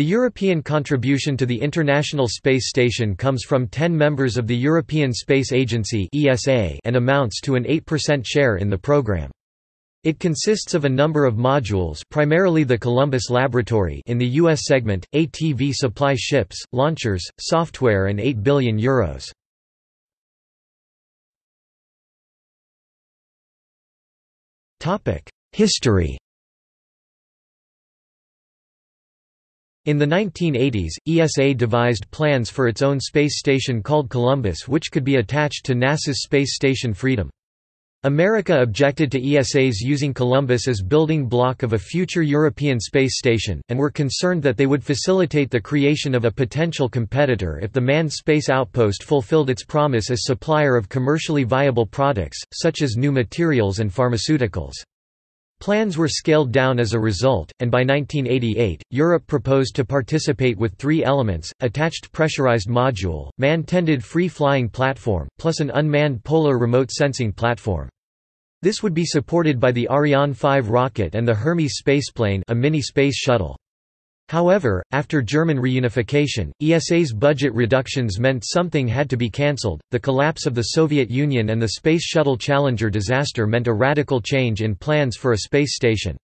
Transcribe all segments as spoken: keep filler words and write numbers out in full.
The European contribution to the International Space Station comes from ten members of the European Space Agency (E S A) and amounts to an eight percent share in the program. It consists of a number of modules, primarily the Columbus Laboratory in the U S segment, A T V supply ships, launchers, software and eight billion euros. Topic: History. In the nineteen eighties, E S A devised plans for its own space station called Columbus, which could be attached to NASA's space station Freedom. America objected to E S A's using Columbus as building block of a future European space station, and were concerned that they would facilitate the creation of a potential competitor if the manned space outpost fulfilled its promise as supplier of commercially viable products, such as new materials and pharmaceuticals. Plans were scaled down as a result, and by nineteen eighty-eight, Europe proposed to participate with three elements: attached pressurized module, man-tended free-flying platform, plus an unmanned polar remote sensing platform. This would be supported by the Ariane five rocket and the Hermes spaceplane, a mini space shuttle. However, after German reunification, E S A's budget reductions meant something had to be cancelled. The collapse of the Soviet Union and the Space Shuttle Challenger disaster meant a radical change in plans for a space station.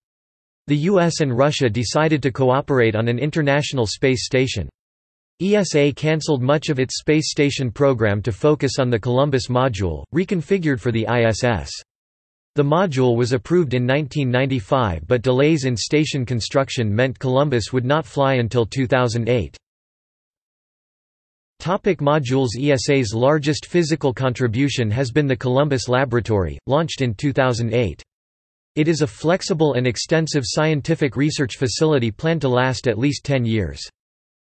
The U S and Russia decided to cooperate on an international space station. E S A cancelled much of its space station program to focus on the Columbus module, reconfigured for the I S S. The module was approved in nineteen ninety-five, but delays in station construction meant Columbus would not fly until two thousand eight. Topic: Modules. E S A's largest physical contribution has been the Columbus Laboratory, launched in two thousand eight. It is a flexible and extensive scientific research facility planned to last at least ten years.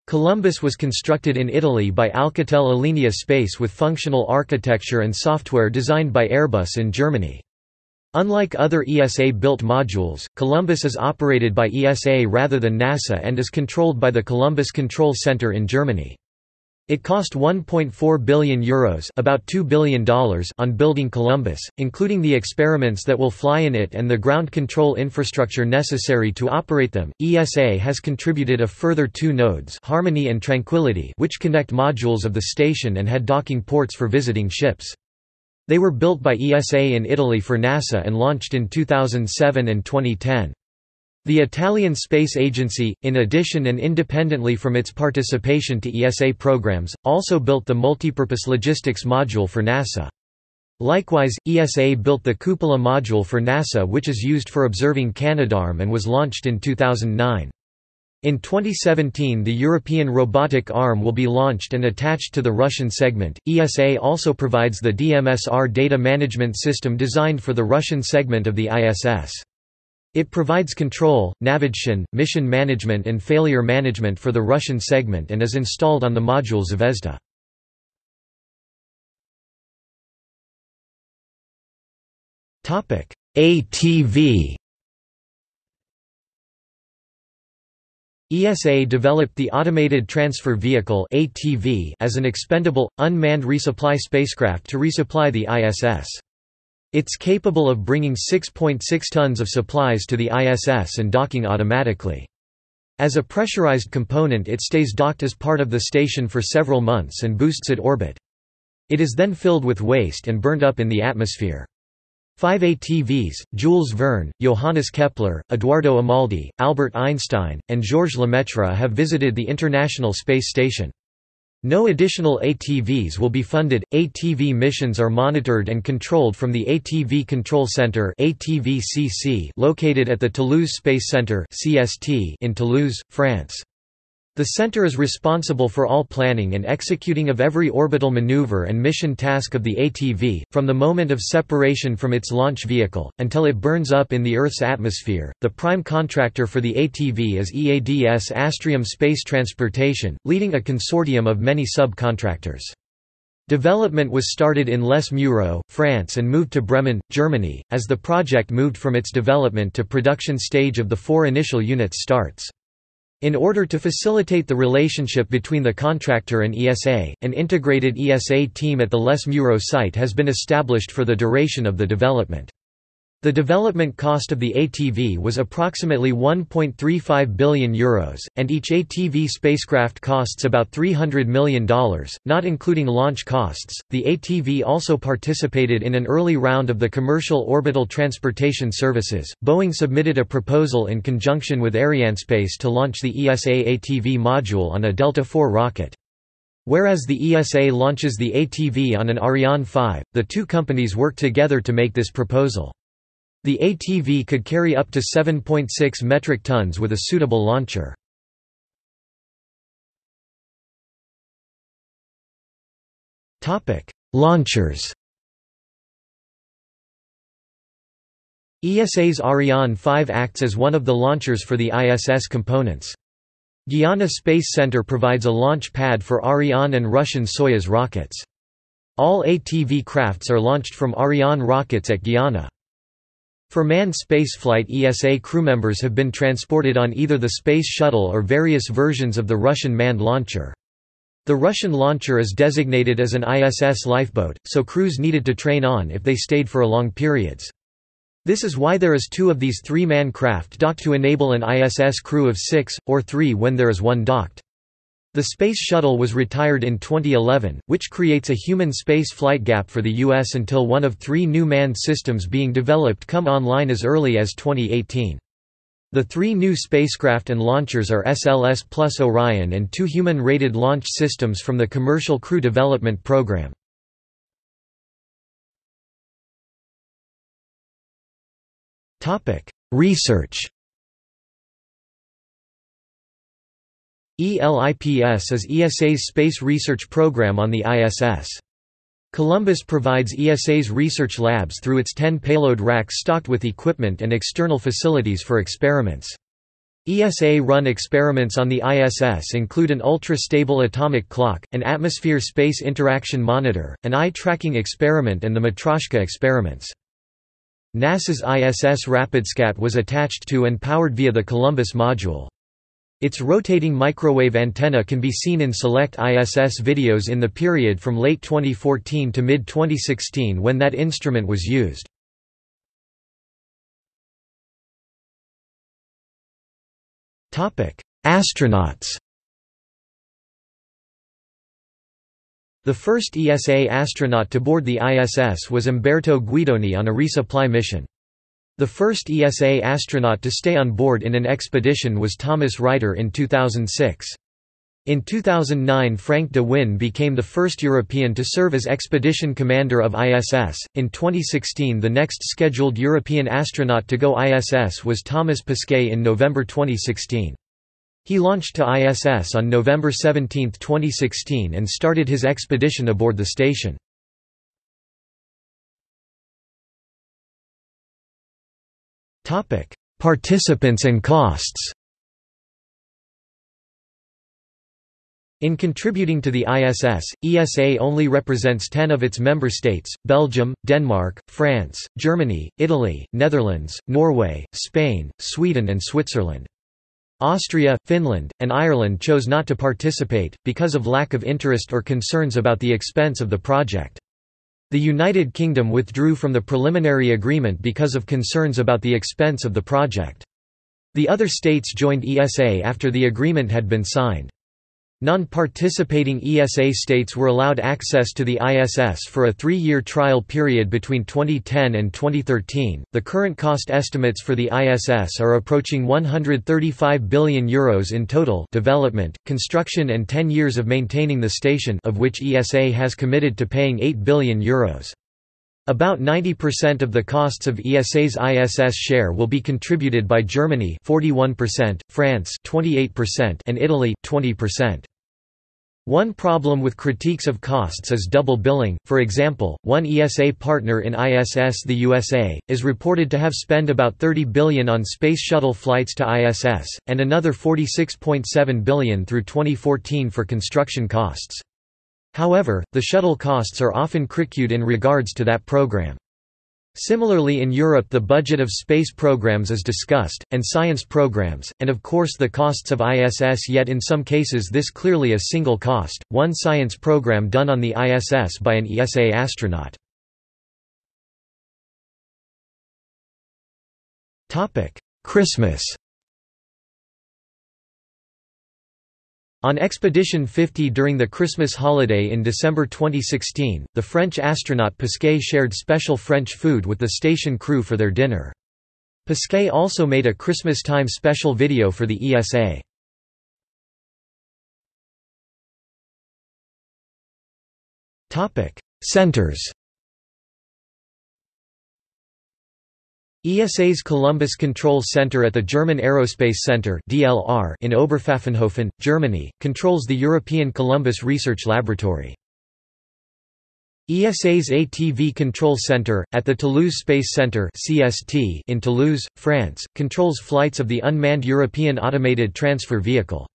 Columbus was constructed in Italy by Alcatel Alenia Space with functional architecture and software designed by Airbus in Germany. Unlike other E S A-built modules, Columbus is operated by E S A rather than NASA and is controlled by the Columbus Control Center in Germany. It cost one point four billion euros, about two billion dollars, on building Columbus, including the experiments that will fly in it and the ground control infrastructure necessary to operate them. E S A has contributed a further two nodes, Harmony and Tranquility, which connect modules of the station and had docking ports for visiting ships. They were built by E S A in Italy for NASA and launched in two thousand seven and twenty ten. The Italian Space Agency, in addition and independently from its participation to E S A programs, also built the multipurpose logistics module for NASA. Likewise, E S A built the Cupola module for NASA, which is used for observing Canadarm and was launched in two thousand nine. In twenty seventeen, the European robotic arm will be launched and attached to the Russian segment. E S A also provides the D M S R data management system designed for the Russian segment of the I S S. It provides control, navigation, mission management and failure management for the Russian segment and is installed on the module Zvezda. Topic: A T V. E S A developed the Automated Transfer Vehicle (A T V) as an expendable, unmanned resupply spacecraft to resupply the I S S. It's capable of bringing six point six tons of supplies to the I S S and docking automatically. As a pressurized component, it stays docked as part of the station for several months and boosts its orbit. It is then filled with waste and burned up in the atmosphere. Five A T Vs, Jules Verne, Johannes Kepler, Eduardo Amaldi, Albert Einstein, and Georges Lemaître have visited the International Space Station. No additional A T Vs will be funded. A T V missions are monitored and controlled from the A T V Control Center (A T V C C) located at the Toulouse Space Center (C S T) in Toulouse, France. The center is responsible for all planning and executing of every orbital maneuver and mission task of the A T V, from the moment of separation from its launch vehicle until it burns up in the Earth's atmosphere. The prime contractor for the A T V is E A D S Astrium Space Transportation, leading a consortium of many subcontractors. Development was started in Les Mureaux, France and moved to Bremen, Germany, as the project moved from its development to production stage of the four initial units starts. In order to facilitate the relationship between the contractor and E S A, an integrated E S A team at the Les Mureaux site has been established for the duration of the development. The development cost of the A T V was approximately one point three five billion euros, and each A T V spacecraft costs about three hundred million dollars, not including launch costs. The A T V also participated in an early round of the Commercial Orbital Transportation Services. Boeing submitted a proposal in conjunction with Arianespace to launch the E S A A T V module on a Delta four rocket. Whereas the E S A launches the A T V on an Ariane five, the two companies worked together to make this proposal. The A T V could carry up to seven point six metric tons with a suitable launcher. Launchers. E S A's Ariane five acts as one of the launchers for the I S S components. Guiana Space Center provides a launch pad for Ariane and Russian Soyuz rockets. All A T V crafts are launched from Ariane rockets at Guiana. For manned spaceflight, E S A crewmembers have been transported on either the Space Shuttle or various versions of the Russian manned launcher. The Russian launcher is designated as an I S S lifeboat, so crews needed to train on if they stayed for long periods. This is why there is two of these three-man craft docked to enable an I S S crew of six, or three when there is one docked. The Space Shuttle was retired in twenty eleven, which creates a human space flight gap for the U S until one of three new manned systems being developed come online as early as twenty eighteen. The three new spacecraft and launchers are S L S plus Orion and two human-rated launch systems from the Commercial Crew Development Program. Research. E LIPS is E S A's space research program on the I S S. Columbus provides E S A's research labs through its ten payload racks stocked with equipment and external facilities for experiments. E S A-run experiments on the I S S include an ultra-stable atomic clock, an atmosphere-space interaction monitor, an eye-tracking experiment and the Matryoshka experiments. NASA's I S S RapidScat was attached to and powered via the Columbus module. Its rotating microwave antenna can be seen in select I S S videos in the period from late twenty fourteen to mid twenty sixteen when that instrument was used. Astronauts. The first E S A astronaut to board the I S S was Umberto Guidoni on a resupply mission. The first E S A astronaut to stay on board in an expedition was Thomas Ryder in two thousand six. In two thousand nine, Frank de Wijn became the first European to serve as expedition commander of I S S. In twenty sixteen, the next scheduled European astronaut to go I S S was Thomas Pesquet in November twenty sixteen. He launched to I S S on November seventeenth twenty sixteen and started his expedition aboard the station. Participants and costs. In contributing to the I S S, E S A only represents ten of its member states: Belgium, Denmark, France, Germany, Italy, Netherlands, Norway, Spain, Sweden and Switzerland. Austria, Finland, and Ireland chose not to participate, because of lack of interest or concerns about the expense of the project. The United Kingdom withdrew from the preliminary agreement because of concerns about the expense of the project. The other states joined E S A after the agreement had been signed. Non-participating E S A states were allowed access to the I S S for a three-year trial period between twenty ten and twenty thirteen. The current cost estimates for the I S S are approaching one hundred thirty-five billion euros in total: development, construction, and ten years of maintaining the station, of which E S A has committed to paying eight billion euros. About ninety percent of the costs of E S A's I S S share will be contributed by Germany forty-one percent, France twenty-eight percent, and Italy twenty percent. One problem with critiques of costs is double billing. For example, one E S A partner in I S S, the U S A, is reported to have spent about thirty billion dollars on space shuttle flights to I S S, and another forty-six point seven billion dollars through twenty fourteen for construction costs. However, the shuttle costs are often critiqued in regards to that program. Similarly, in Europe, the budget of space programs is discussed, and science programs, and of course the costs of I S S, yet in some cases this clearly a single cost, one science program done on the I S S by an E S A astronaut. Christmas. On Expedition fifty during the Christmas holiday in December twenty sixteen, the French astronaut Pasquet shared special French food with the station crew for their dinner. Pasquet also made a Christmas time special video for the E S A. Centers. E S A's Columbus Control Center at the German Aerospace Center (D L R) in Oberpfaffenhofen, Germany, controls the European Columbus Research Laboratory. E S A's A T V Control Center, at the Toulouse Space Center (C S T) in Toulouse, France, controls flights of the unmanned European Automated Transfer Vehicle.